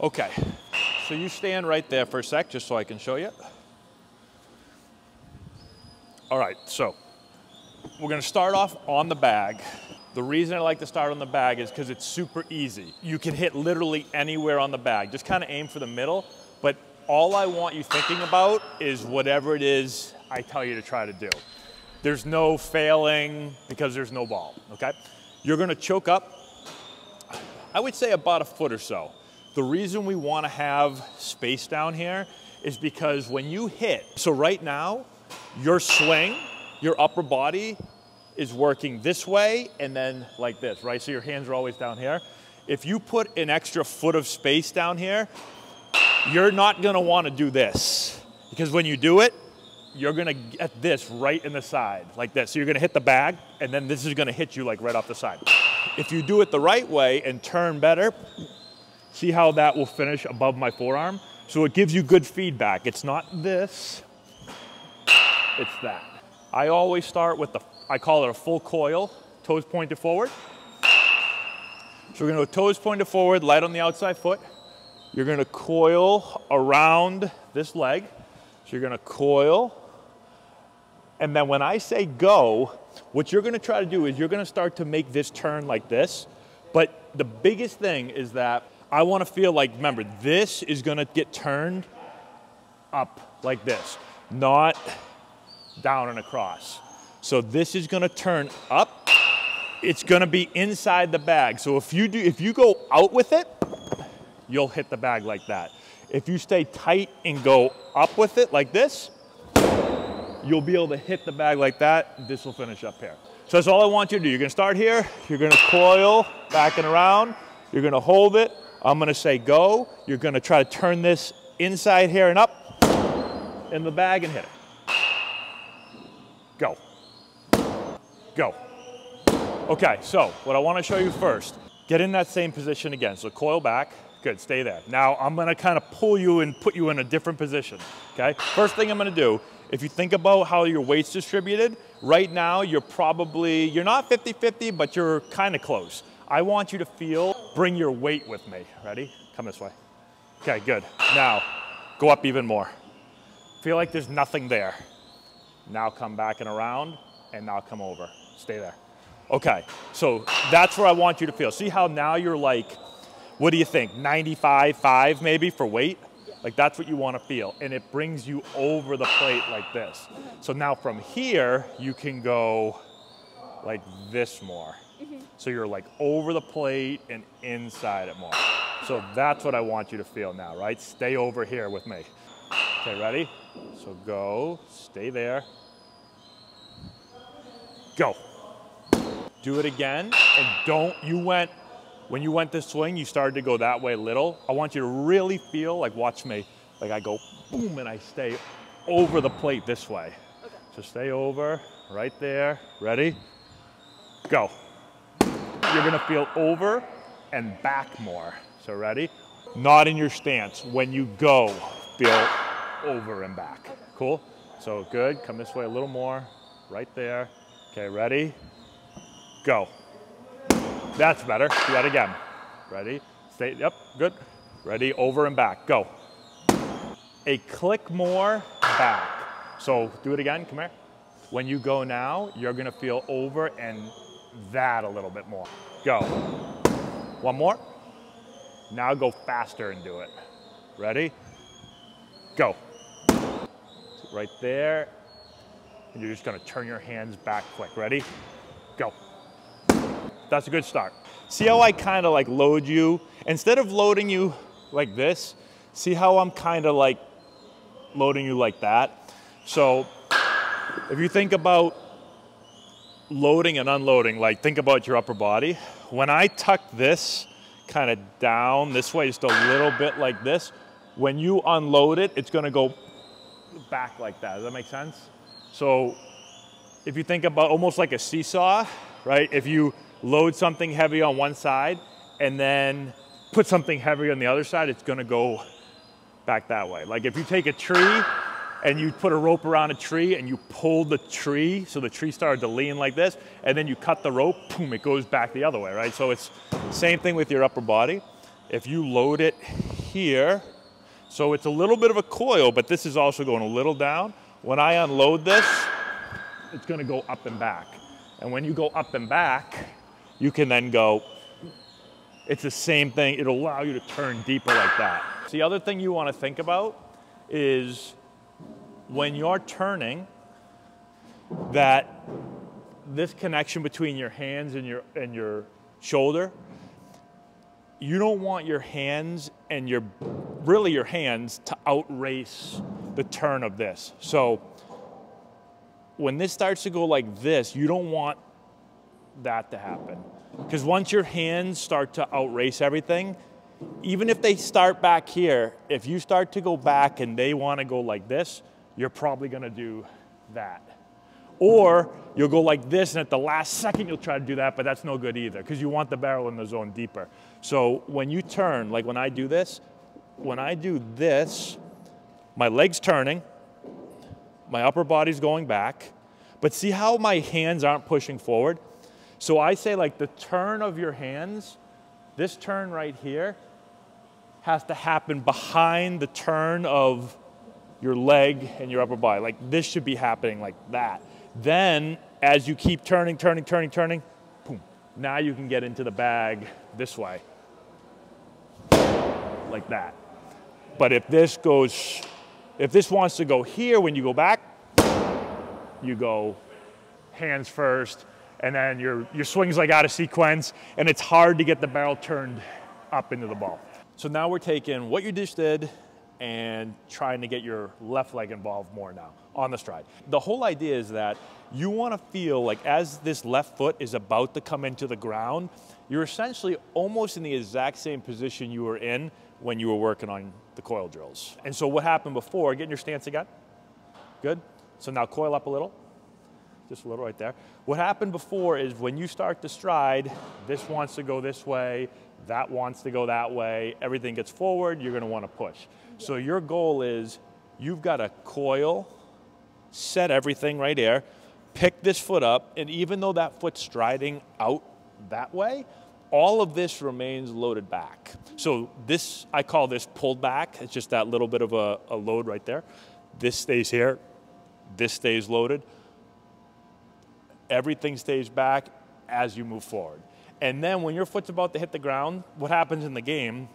Okay, so you stand right there for a sec just so I can show you. All right, so we're gonna start off on the bag. The reason I like to start on the bag is because it's super easy. You can hit literally anywhere on the bag. Just kind of aim for the middle, but all I want you thinking about is whatever it is I tell you to try to do. There's no failing because there's no ball, okay? You're gonna choke up, I would say about a foot or so. The reason we want to have space down here is because when you hit, so right now, your swing, your upper body is working this way and then like this, right? So your hands are always down here. If you put an extra foot of space down here, you're not gonna want to do this because when you do it, you're gonna get this right in the side like this. So you're gonna hit the bag and then this is gonna hit you like right off the side. If you do it the right way and turn better, see how that will finish above my forearm? So it gives you good feedback. It's not this, it's that. I always start with I call it a full coil, toes pointed forward. So we're gonna go toes pointed forward, light on the outside foot. You're gonna coil around this leg. So you're gonna coil. And then when I say go, what you're gonna try to do is you're gonna start to make this turn like this. But the biggest thing is that I want to feel like, remember, this is going to get turned up like this, not down and across. So this is going to turn up. It's going to be inside the bag. So if you go out with it, you'll hit the bag like that. If you stay tight and go up with it like this, you'll be able to hit the bag like that. This will finish up here. So that's all I want you to do. You're going to start here. You're going to coil back and around. You're going to hold it. I'm gonna say go. You're gonna try to turn this inside here and up in the bag and hit it. Go. Go. Okay, so what I wanna show you first, get in that same position again. So coil back, good, stay there. Now I'm gonna kind of pull you and put you in a different position, okay? First thing I'm gonna do, if you think about how your weight's distributed, right now you're not 50-50, but you're kind of close. I want you to bring your weight with me. Ready? Come this way. Okay, good. Now, go up even more. Feel like there's nothing there. Now come back and around, and now come over. Stay there. Okay, so that's where I want you to feel. See how now you're like, what do you think, 95.5 maybe for weight? Like that's what you want to feel, and it brings you over the plate like this. So now from here, you can go like this more. So you're like over the plate and inside it more. So that's what I want you to feel now, right? Stay over here with me. Okay, ready? So go, stay there. Go. Do it again, and when you went to swing, you started to go that way little. I want you to really feel, like watch me, like I go boom and I stay over the plate this way. Okay. So stay over, right there, ready? Go. You're gonna feel over and back more. So ready? Not in your stance. When you go, feel over and back. Okay. Cool? So good, come this way a little more. Right there. Okay, ready? Go. That's better. Do that again. Ready? Stay, yep, good. Ready, over and back, go. A click more, back. So do it again, come here. When you go now, you're gonna feel over and that a little bit more. Go. One more. Now go faster and do it. Ready? Go. Right there. And you're just gonna turn your hands back quick. Ready? Go. That's a good start. See how I kind of like load you? Instead of loading you like this, see how I'm kind of like loading you like that? So if you think about loading and unloading, like think about your upper body. When I tuck this kind of down this way, just a little bit like this, when you unload it, it's gonna go back like that. Does that make sense? So if you think about almost like a seesaw, right? If you load something heavy on one side and then put something heavy on the other side, it's gonna go back that way. Like if you take a tree and you put a rope around a tree and you pulled the tree, so the tree started to lean like this, and then you cut the rope, boom, it goes back the other way, right? So it's same thing with your upper body. If you load it here. So it's a little bit of a coil, but this is also going a little down. When I unload this, it's gonna go up and back. And when you go up and back, you can then go, it's the same thing. It'll allow you to turn deeper like that. The other thing you wanna think about is when you're turning, that this connection between your hands and your shoulder, you don't want your hands and really your hands to outrace the turn of this. So when this starts to go like this, you don't want that to happen. Because once your hands start to outrace everything, even if they start back here, if you start to go back and they want to go like this, you're probably going to do that. Or you'll go like this, and at the last second you'll try to do that, but that's no good either, because you want the barrel in the zone deeper. So when you turn, like when I do this, my leg's turning, my upper body's going back, but see how my hands aren't pushing forward? So I say like the turn of your hands, this turn right here has to happen behind the turn of your leg and your upper body. Like this should be happening like that. Then as you keep turning, boom, now you can get into the bag this way, like that. But if this wants to go here, when you go back, you go hands first, and then your swing's like out of sequence, and it's hard to get the barrel turned up into the ball. So now we're taking what you just did and trying to get your left leg involved more now on the stride. The whole idea is that you want to feel like as this left foot is about to come into the ground, you're essentially almost in the exact same position you were in when you were working on the coil drills. And so what happened before, get in your stance again. Good. So now coil up a little, just a little right there. What happened before is when you start to stride, this wants to go this way, that wants to go that way, everything gets forward, you're gonna wanna push. So your goal is, you've gotta coil, set everything right there, pick this foot up, and even though that foot's striding out that way, all of this remains loaded back. So this, I call this pulled back. It's just that little bit of a load right there. This stays here, this stays loaded. Everything stays back as you move forward. And then when your foot's about to hit the ground, what happens in the game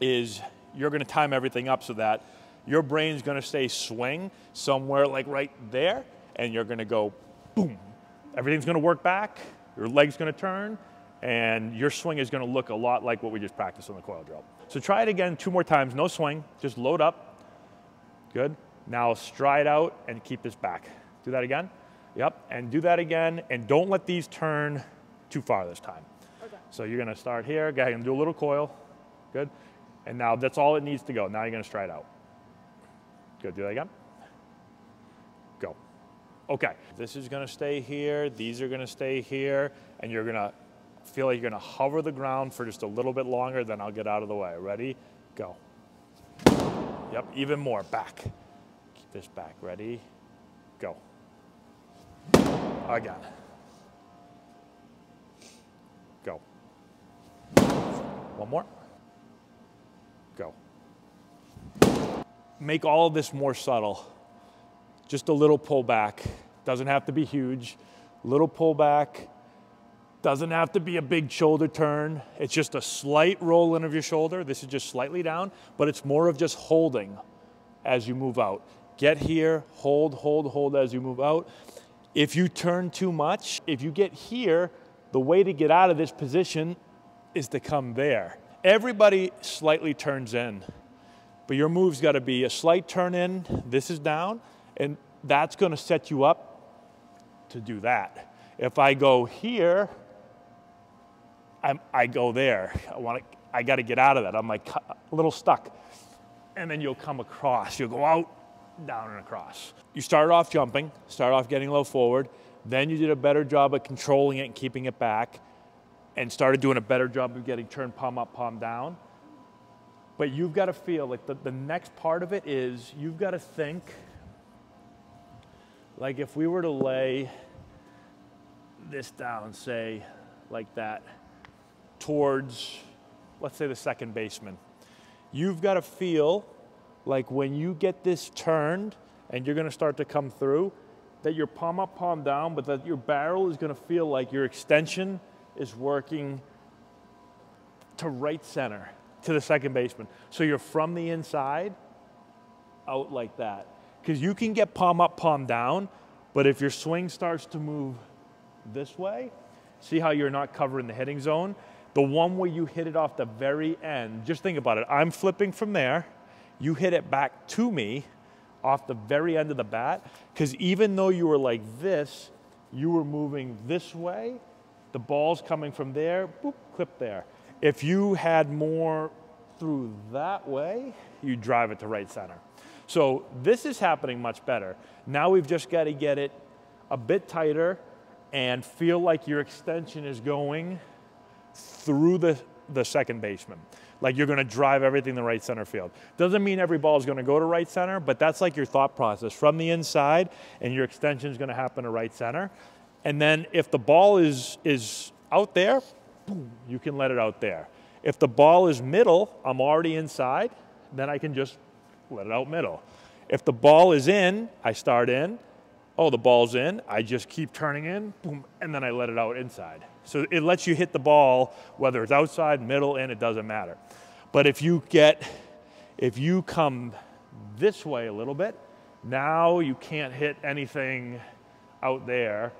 is you're gonna time everything up so that your brain's gonna stay swing somewhere like right there, and you're gonna go boom. Everything's gonna work back, your leg's gonna turn, and your swing is gonna look a lot like what we just practiced on the coil drill. So try it again 2 more times, no swing, just load up. Good, now stride out and keep this back. Do that again, yep, and do that again, and don't let these turn too far this time. Okay. So you're gonna start here, go ahead and do a little coil, good. And now that's all it needs to go. Now you're gonna stride out. Good, do that again. Go. Okay, this is gonna stay here, these are gonna stay here, and you're gonna feel like you're gonna hover the ground for just a little bit longer, then I'll get out of the way. Ready, go. Yep, even more, back. Keep this back, ready, go. Again. Go. One more. Go. Make all of this more subtle. Just a little pullback. Doesn't have to be huge. Little pullback. Doesn't have to be a big shoulder turn. It's just a slight roll in of your shoulder. This is just slightly down, but it's more of just holding as you move out. Get here, hold as you move out. If you turn too much, if you get here, the way to get out of this position is to come there. Everybody slightly turns in, but your move's gotta be a slight turn in, this is down, and that's gonna set you up to do that. If I go here, I go there. I gotta get out of that. I'm like a little stuck. And then you'll come across. You'll go out, down and across. You started off jumping, started off getting low forward, then you did a better job of controlling it and keeping it back, and started doing a better job of getting turned palm up, palm down. But you've got to feel like the next part of it is you've got to think like if we were to lay this down, say like that, towards, let's say the second baseman. You've got to feel like when you get this turned and you're going to start to come through, that you're palm up, palm down, but that your barrel is going to feel like your extension is working to right center, to the second baseman. So you're from the inside out like that. Because you can get palm up, palm down, but if your swing starts to move this way, see how you're not covering the hitting zone? The one where you hit it off the very end, just think about it, I'm flipping from there, you hit it back to me off the very end of the bat, because even though you were like this, you were moving this way, the ball's coming from there, boop, clip there. If you had more through that way, you drive it to right center. So this is happening much better. Now we've just got to get it a bit tighter and feel like your extension is going through the second baseman. Like you're gonna drive everything to right center field. Doesn't mean every ball is gonna go to right center, but that's like your thought process from the inside, and your extension is gonna happen to right center. And then if the ball is out there, boom, you can let it out there. If the ball is middle, I'm already inside, then I can just let it out middle. If the ball is in, I start in. Oh, the ball's in, I just keep turning in, boom, and then I let it out inside. So it lets you hit the ball, whether it's outside, middle, in, it doesn't matter. But if you come this way a little bit, now you can't hit anything out there,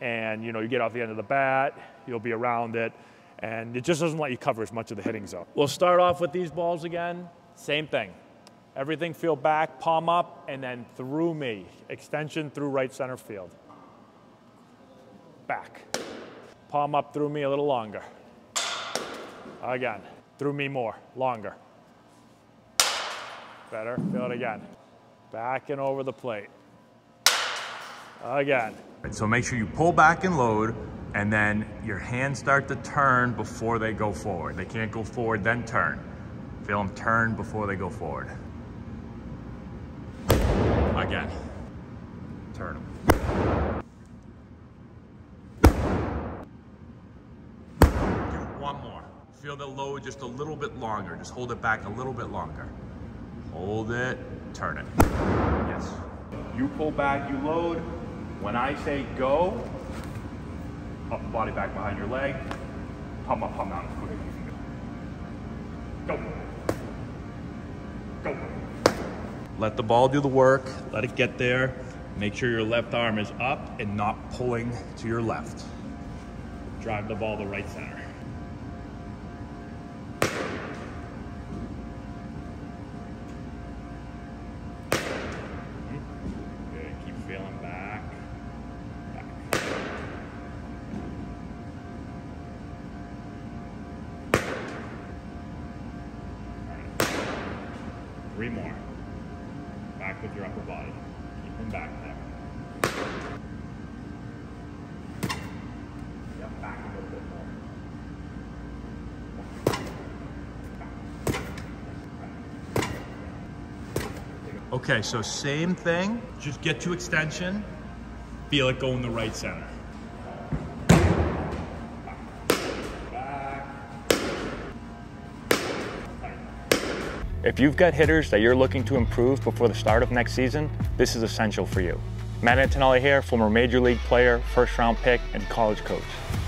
and you know, you get off the end of the bat, you'll be around it, and it just doesn't let you cover as much of the hitting zone. We'll start off with these balls again, same thing. Everything feel back, palm up, and then through me. Extension through right center field. Back. Palm up through me a little longer. Again. Through me more, longer. Better, feel it again. Back and over the plate. Again. So make sure you pull back and load, and then your hands start to turn before they go forward. They can't go forward, then turn. Feel them turn before they go forward. Again, turn them. Do one more. Feel the load just a little bit longer. Just hold it back a little bit longer. Hold it, turn it. Yes. You pull back, you load. When I say go, up body back behind your leg. Pump up, pump down as quick as you can go. Go. Go. Let the ball do the work, let it get there. Make sure your left arm is up and not pulling to your left. Drive the ball to right center. Good, keep feeling back. Back. All right. Three more. Back with your upper body. Keep them back there. Yeah, back a little bit more. Okay, so same thing. Just get to extension. Feel it going to right center. If you've got hitters that you're looking to improve before the start of next season, this is essential for you. Matt Antonelli here, former major league player, first round pick, and college coach.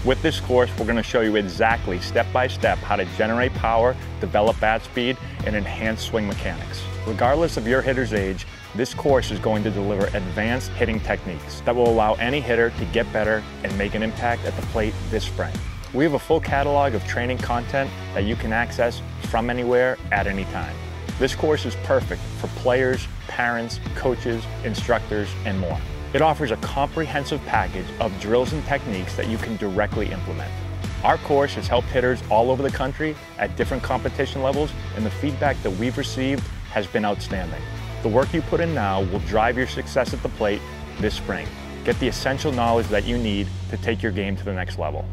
With this course, we're going to show you exactly step by step how to generate power, develop bat speed, and enhance swing mechanics. Regardless of your hitter's age, this course is going to deliver advanced hitting techniques that will allow any hitter to get better and make an impact at the plate this spring. We have a full catalog of training content that you can access from anywhere at any time. This course is perfect for players, parents, coaches, instructors, and more. It offers a comprehensive package of drills and techniques that you can directly implement. Our course has helped hitters all over the country at different competition levels, and the feedback that we've received has been outstanding. The work you put in now will drive your success at the plate this spring. Get the essential knowledge that you need to take your game to the next level.